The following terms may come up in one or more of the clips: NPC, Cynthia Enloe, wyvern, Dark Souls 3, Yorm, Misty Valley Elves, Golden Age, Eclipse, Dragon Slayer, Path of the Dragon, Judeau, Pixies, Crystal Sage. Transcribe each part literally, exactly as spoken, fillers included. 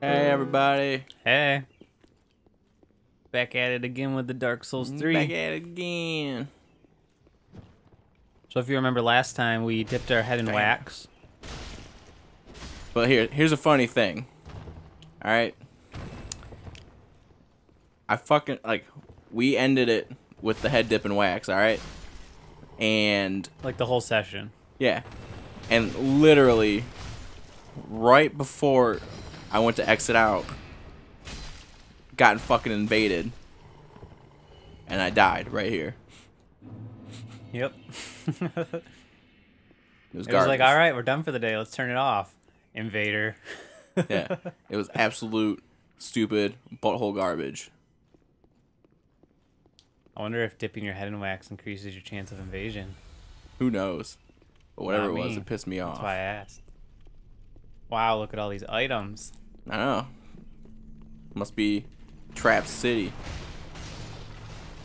Hey, everybody. Hey. Back at it again with the Dark Souls three. Back at it again. So if you remember last time, we dipped our head in Damn. wax. But here, here's a funny thing. All right. I fucking, like, we ended it with the head dip in wax, all right? And... like the whole session. Yeah. And literally, right before I went to exit out, gotten fucking invaded. And I died right here. Yep. it was, it was like, all right, we're done for the day. Let's turn it off. Invader. Yeah. It was absolute, stupid, butthole garbage. I wonder if dipping your head in wax increases your chance of invasion. Who knows? But whatever it was, it pissed me off. That's why I asked. Wow, look at all these items. I know. Must be Trap City.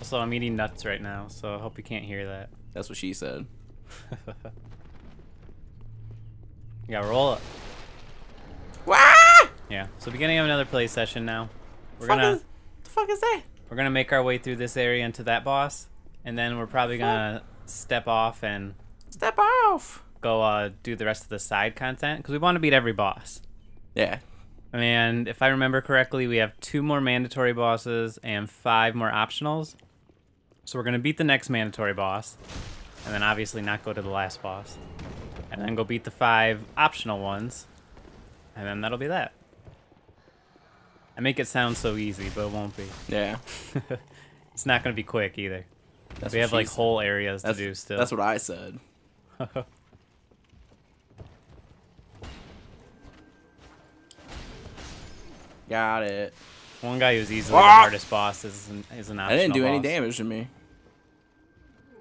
Also, I'm eating nuts right now, so I hope you can't hear that. That's what she said. Yeah, roll up. Wah! Yeah, so beginning of another play session now. We're gonna. What the fuck is that? We're gonna make our way through this area into that boss, and then we're probably gonna step off and step off. Go uh, do the rest of the side content because we want to beat every boss. Yeah. And if I remember correctly, we have two more mandatory bosses and five more optionals. So we're gonna beat the next mandatory boss, and then obviously not go to the last boss, and then go beat the five optional ones, and then that'll be that. I make it sound so easy, but it won't be. Yeah. It's not going to be quick either. That's we have like said. whole areas that's, to do still. That's what I said. Got it. One guy who's easily ah! the hardest boss is an, is an optional boss. I didn't do boss. any damage to me.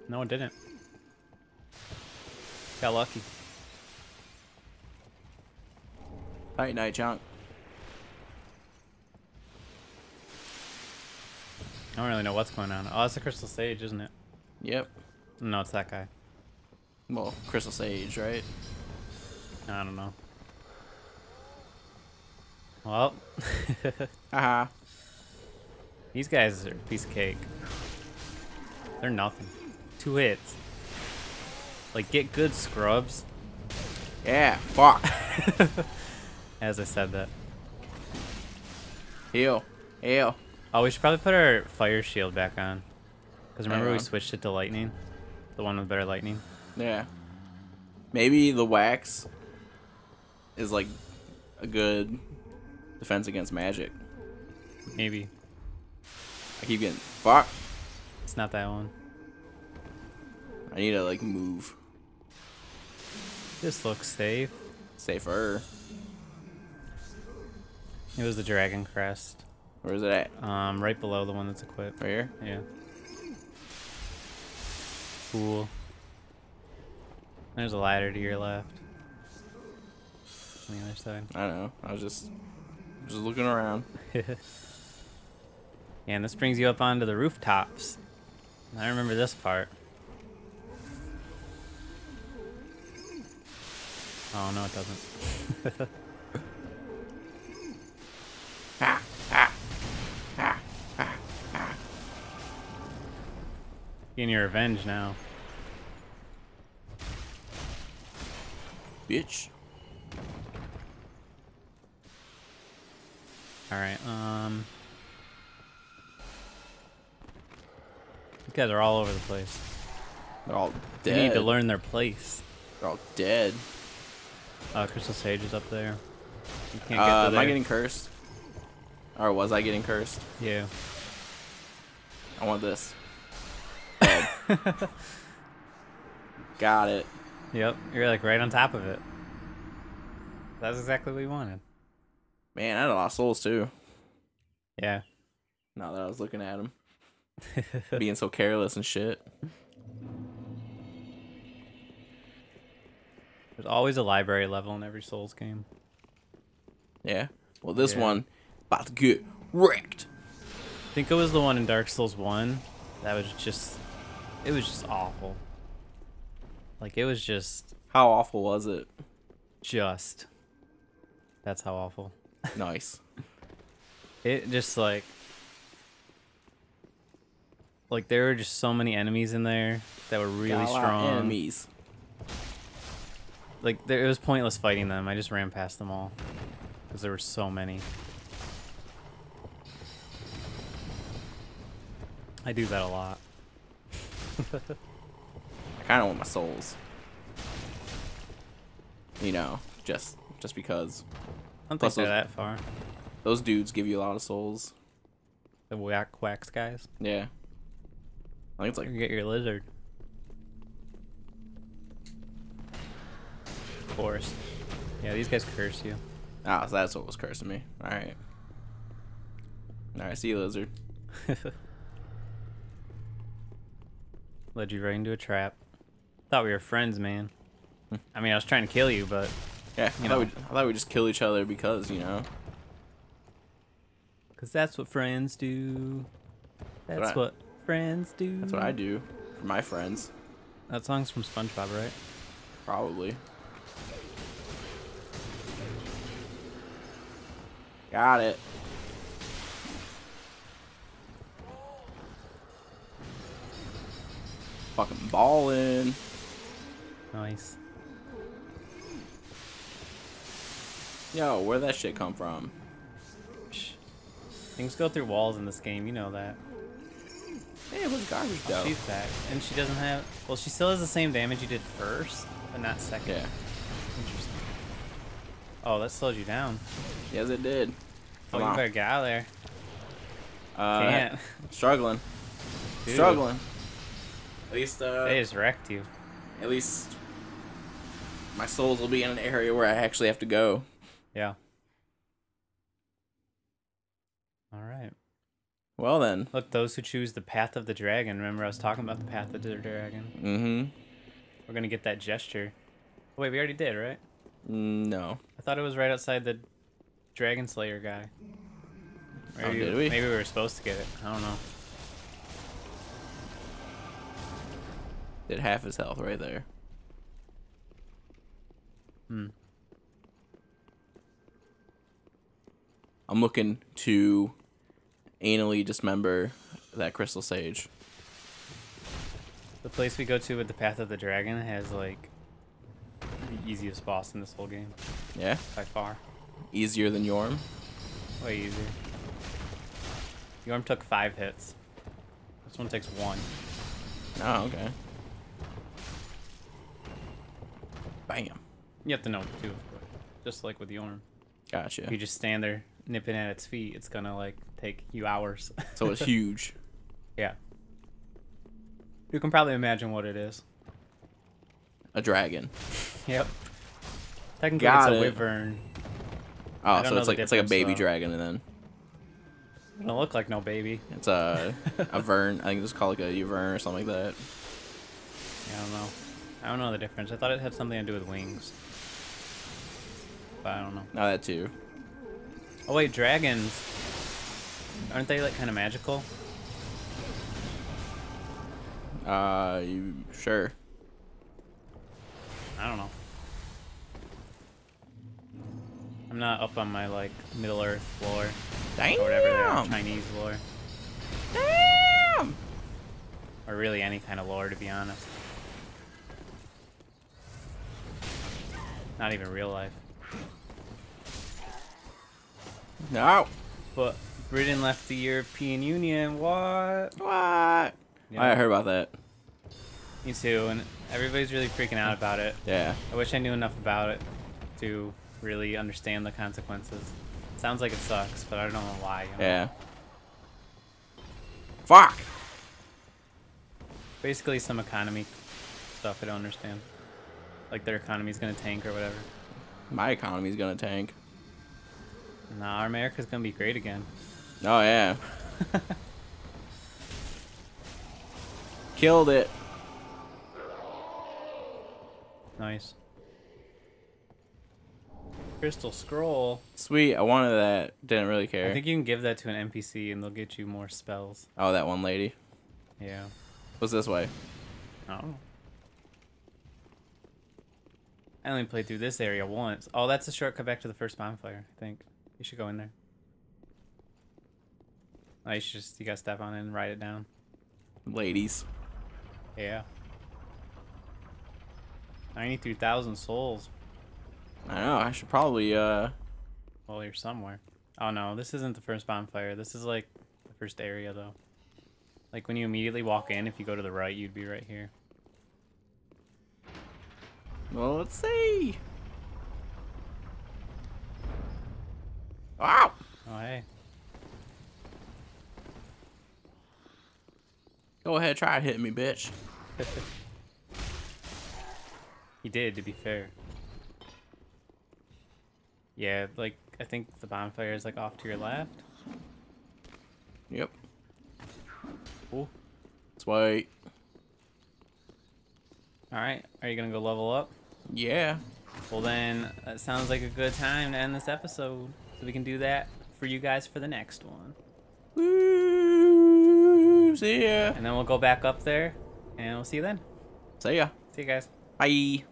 No, it didn't. Got lucky. Night night, chunk. I don't really know what's going on. Oh, it's a Crystal Sage, isn't it? Yep. No, it's that guy. Well, Crystal Sage, right? I don't know. Well. Haha. These guys are a piece of cake. They're nothing. Two hits. Like, get good, scrubs. Yeah, fuck. As I said that. Heal. Heal. Oh, we should probably put our fire shield back on. Because remember we switched it to lightning? The one with better lightning? Yeah. Maybe the wax is like a good defense against magic. Maybe. I keep getting fucked. It's not that one. I need to like move. This looks safe. Safer. It was the dragon crest. Where is it at? Um, right below the one that's equipped. Right here? Yeah. Cool. There's a ladder to your left. On the other side. I don't know. I was just, just looking around. Yeah, and this brings you up onto the rooftops. I remember this part. Oh, no, it doesn't. Ha! Getting your revenge now. Bitch. Alright, um... these guys are all over the place. They're all dead. They need to learn their place. They're all dead. Uh, Crystal Sage is up there. You can't get uh, to there. Am I getting cursed? Or was I getting cursed? Yeah. I want this. Got it. Yep, you're like right on top of it. That's exactly what we wanted. Man, I had a lot of souls too. Yeah. Now that I was looking at him, being so careless and shit. There's always a library level in every Souls game. Yeah. Well, this yeah. one about to get wrecked. I think it was the one in Dark Souls one that was just. It was just awful. Like, it was just... How awful was it? just. That's how awful. Nice. It just like, like there were just so many enemies in there that were really Got strong. Enemies. Like there, it was pointless fighting them. I just ran past them all because there were so many. I do that a lot. I kind of want my souls. You know, just just because. I don't Plus think they're those, that far. Those dudes give you a lot of souls. The whack quacks guys. Yeah. I think it's like you get your lizard. Of course. Yeah, these guys curse you. Ah, so that's what was cursing me. All right. All right. See you, lizard. Led you right into a trap. Thought we were friends, man. I mean, I was trying to kill you, but... Yeah, you know. I thought we'd just kill each other because, you know. Because that's what friends do. That's what, I, what friends do. That's what I do for my friends. That song's from SpongeBob, right? Probably. Got it. Fucking ballin'. Nice. Yo, where'd that shit come from? Things go through walls in this game, you know that. Hey, it was garbage though. Oh, she's back. And she doesn't have... Well, she still has the same damage you did first, but not second. Yeah. Interesting. Oh, that slowed you down. Yes, it did. Come oh, on. You better get out of there. Uh, Can't. I'm struggling. Dude. Struggling. At least, uh... They just wrecked you. At least... My souls will be in an area where I actually have to go. Yeah. All right. Well then. Look, those who choose the Path of the Dragon. Remember, I was talking about the Path of the Dragon. Mm-hmm. We're gonna get that gesture. Oh, wait, we already did, right? No. I thought it was right outside the Dragon Slayer guy. Maybe, oh, did we? Maybe we were supposed to get it. I don't know. Did half his health right there. Hmm. I'm looking to anally dismember that Crystal Sage. The place we go to with the Path of the Dragon has, like, the easiest boss in this whole game. Yeah? By far. Easier than Yorm? Way easier. Yorm took five hits. This one takes one. Oh, okay. Bam. You have to know, too. Just like with Yorm. Gotcha. If you just stand there nipping at its feet, it's gonna like take you hours. So it's huge. Yeah. You can probably imagine what it is. A dragon. Yep. Technically Got it's a it. wyvern. Oh, so it's like it's like a baby though. dragon, and then it don't look like no baby. It's a a vern. I think it's called like a uvern or something like that. Yeah, I don't know. I don't know the difference. I thought it had something to do with wings. But I don't know. Oh, that too. Oh wait, dragons, aren't they like kind of magical? Uh, you, sure. I don't know. I'm not up on my like Middle Earth lore, Damn. or whatever they are, Chinese lore, Damn. or really any kind of lore to be honest. Not even real life. No. But Britain left the European Union. What? What? Yeah. I heard about that. Me too, and everybody's really freaking out about it. Yeah. I wish I knew enough about it to really understand the consequences. It sounds like it sucks, but I don't know why. You know? Yeah. Fuck! Basically some economy stuff I don't understand. Like their economy's gonna tank or whatever. My economy's gonna tank. Nah, our America's gonna be great again. Oh yeah. Killed it. Nice. Crystal scroll. Sweet, I wanted that. Didn't really care. I think you can give that to an N P C and they'll get you more spells. Oh, that one lady. Yeah. What's this way? I don't know. I only played through this area once. Oh, that's a shortcut back to the first bonfire, I think. You should go in there. Oh, you should just, you gotta step on it and write it down. Ladies. Yeah. ninety-three thousand souls. I know, I should probably, uh... well, you're somewhere. Oh, no, this isn't the first bonfire. This is, like, the first area, though. Like, when you immediately walk in, if you go to the right, you'd be right here. Well, let's see. Ow! Oh, hey. Go ahead, try to hit me, bitch. He did, to be fair. Yeah, like, I think the bonfire is, like, off to your left. Yep. Cool. Let's wait. Alright, are you gonna go level up? Yeah. Well then, that sounds like a good time to end this episode. So we can do that for you guys for the next one. Woo! See ya! And then we'll go back up there, and we'll see you then. See ya. See you guys. Bye.